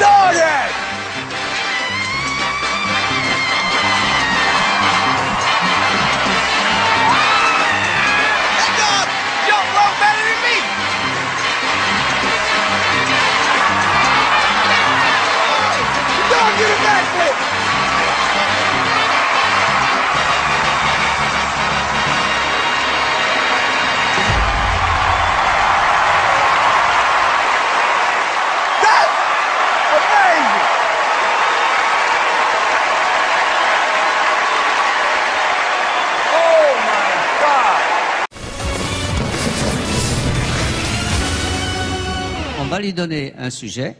started! That dog jump rope better than me! The dog did a backflip! On va lui donner un sujet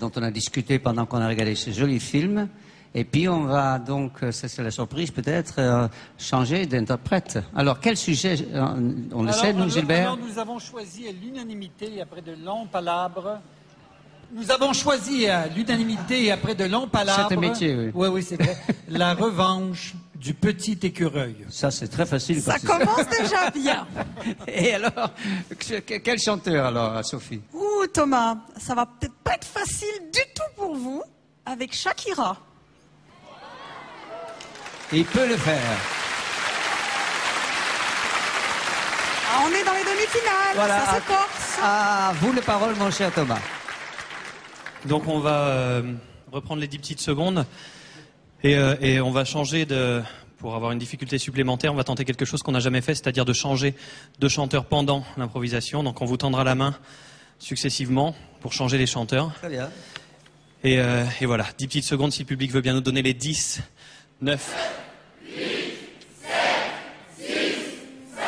dont on a discuté pendant qu'on a regardé ce joli film, et puis on va donc, c'est la surprise peut-être, changer d'interprète. Alors quel sujet, on le sait nous, Gilbert? Nous avons choisi à l'unanimité, après de longues palabres, c'est un métier, oui. Oui, oui, c'est vrai. La revanche du petit écureuil. Ça, c'est très facile. Ça commence déjà bien. Et alors, quel chanteur, alors, Sophie? Ouh, Thomas, ça va peut-être pas être facile du tout pour vous, avec Shakira. Il peut le faire. Ah, on est dans les demi-finales, voilà, ça se corse. À vous les paroles, mon cher Thomas. Donc on va reprendre les 10 petites secondes et on va changer de... Pour avoir une difficulté supplémentaire, on va tenter quelque chose qu'on n'a jamais fait, c'est-à-dire de changer de chanteur pendant l'improvisation. Donc on vous tendra la main successivement pour changer les chanteurs. Très bien. Et voilà, 10 petites secondes si le public veut bien nous donner les 10, 9... 8, 7, 6, 5,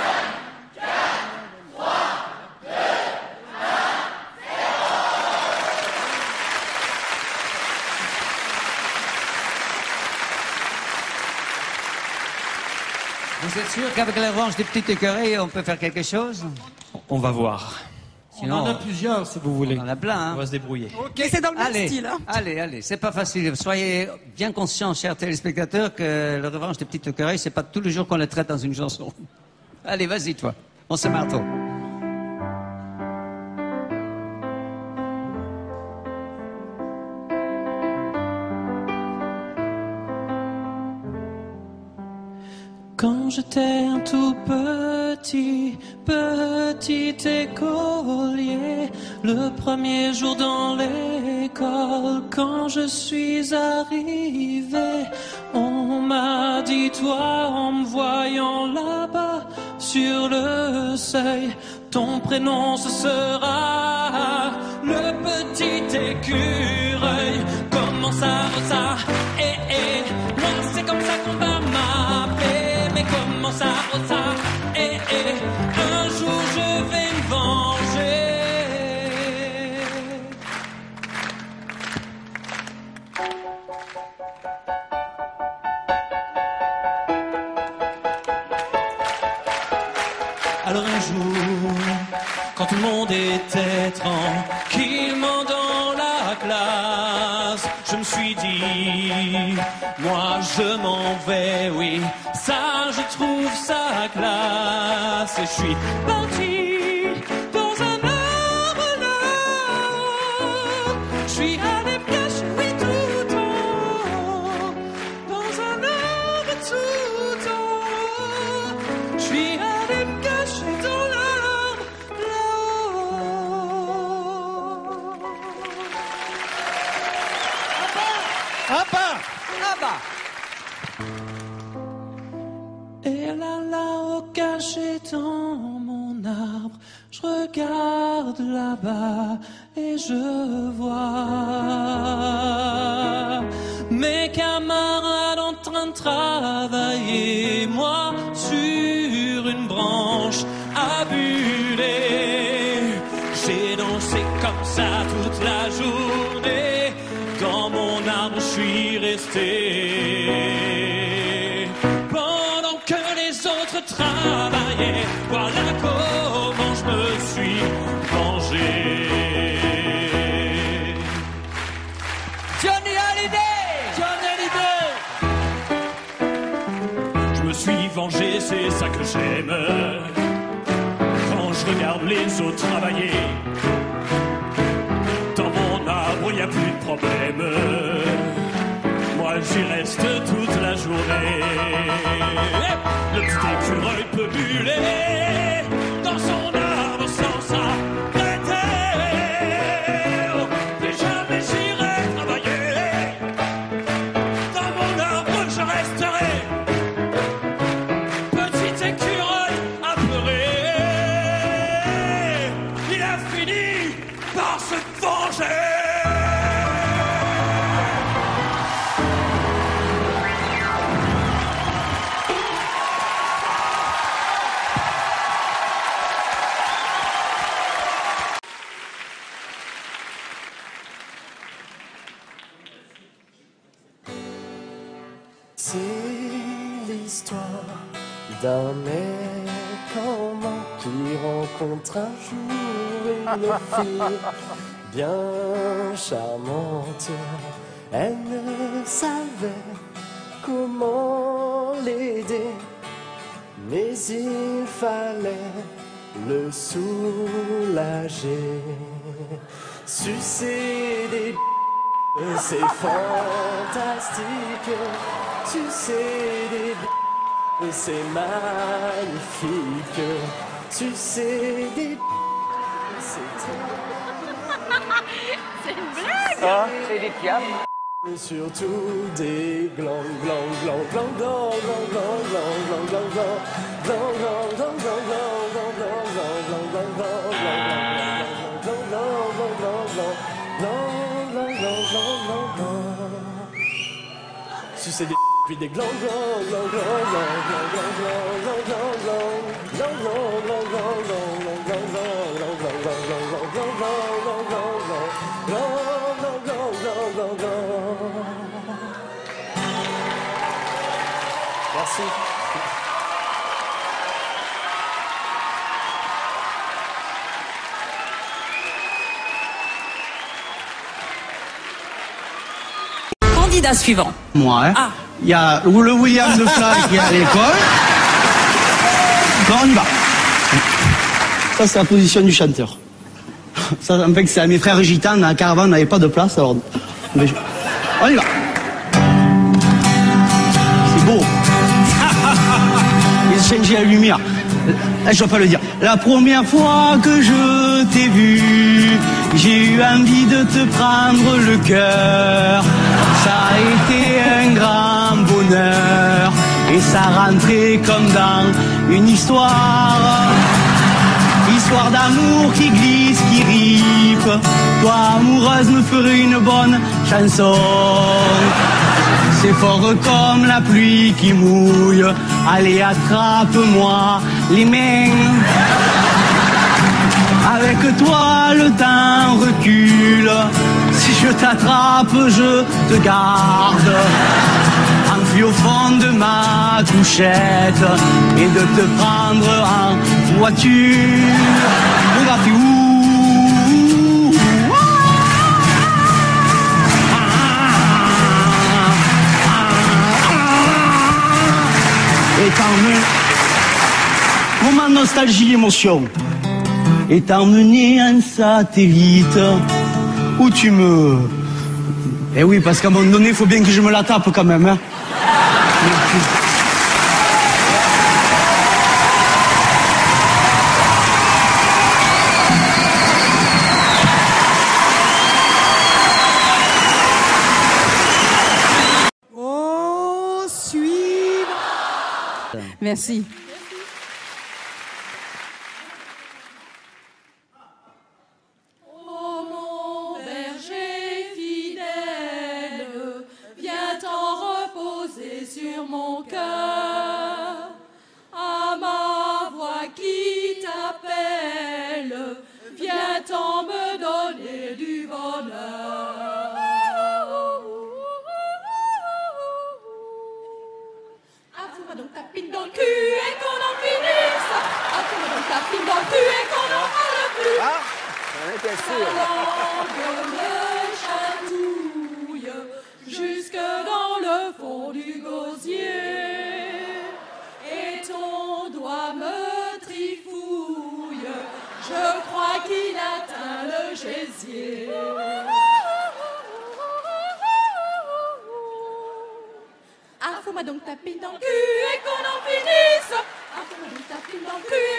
4, 3, 2, 1, 0. Vous êtes sûr qu'avec la revanche des petits écureuils, on peut faire quelque chose? On va voir. Sinon, on en a plusieurs, si vous voulez. On en a plein. Hein. On va se débrouiller. Okay. C'est dans le même style. Hein. Allez, allez, c'est pas facile. Soyez bien conscients, chers téléspectateurs, que la revanche des petits écureuils, c'est pas tous les jours qu'on les traite dans une chanson. Allez, vas-y, toi. On se marteau. Quand j'étais un tout petit écolier, le premier jour dans l'école, quand je suis arrivé, on m'a dit toi en me voyant là-bas sur le seuil, ton prénom ce sera le petit écureuil. Comment ça, ça, eh, eh, moi c'est comme ça qu'on va m'appeler. Comment ça, ça, eh, eh, un jour je vais me venger. Alors un jour, quand tout le monde était tranquillement dans la classe, je me suis dit, moi je m'en vais, oui. Ça, je trouve ça classe. Et je suis parti dans un aéronave. Je suis allé bien, je suis tout haut. Dans un aéronave tout haut. Je suis allé me cacher dans l'arbre là-haut. À part, là-bas. Et là, au cachet dans mon arbre, je regarde là-bas et je vois mes camarades en train de travailler, moi sur une branche à buller. J'ai dansé comme ça toute la journée, dans mon arbre je suis resté. Travailler, voilà comment je me suis vengé. Johnny Hallyday, Johnny Hallyday. Je me suis vengé, c'est ça que j'aime. Quand je regarde les autres travailler, dans mon arbre problème. Moi j'y reste toute la journée. Le petit écureuil peut buller dans son arbre sans s'arrêter. Et jamais j'irai travailler. Dans mon arbre je resterai. Petit écureuil apeuré, il a fini par se venger. C'est l'histoire d'un mec en manque qui rencontre un jour une fille bien charmante. Elle ne savait comment l'aider, mais il fallait le soulager. Sucer des c'est fantastique, sucer des b****, c'est magnifique, sucer des b****, c'est très... C'est une blague hein? C'est des diables. Surtout des glands, glands, glands, glands, glands, glands, glands, glands, glands, glands, glands, glands, glands, glands, sucer des puis des glands, glands, glands, glands, glands, glands, glands, glands, glands, glands, glands, glands, glands, glands. Merci. Candidat suivant. Moi, hein. Ah. Il y a le William de Fly qui est à l'école. Gamba. Ça, c'est la position du chanteur. Ça, en fait, c'est à mes frères gitans. Dans la caravane, n'avait pas de place. Alors... Mais je... On y va. C'est beau. Il a changé la lumière. Là, je ne dois pas le dire. La première fois que je t'ai vu, j'ai eu envie de te prendre le cœur. Ça a été un grand bonheur et ça rentrait comme dans une histoire. Histoire d'amour qui glisse, qui ripe. Toi, amoureuse, me ferais une bonne chanson. C'est fort comme la pluie qui mouille. Allez, attrape-moi les mains. Avec toi, le temps recule. Si je t'attrape, je te garde. Enfuis au fond de ma couchette et de te prendre en voiture. On va faire où? Moment nostalgie, émotion. Et t'emmener un satellite où tu me... Eh oui, parce qu'à un moment donné, il faut bien que je me la tape quand même. Hein. Au suivant. Merci. Je crois qu'il atteint le gésier. m'a donc tapé dans le cul et qu'on en finisse. Ah, qu'on m'a donc tapé dans le cul.